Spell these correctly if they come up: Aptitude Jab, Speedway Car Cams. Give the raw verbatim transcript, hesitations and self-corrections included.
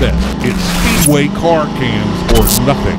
that. It's Speedway Car Cams or nothing.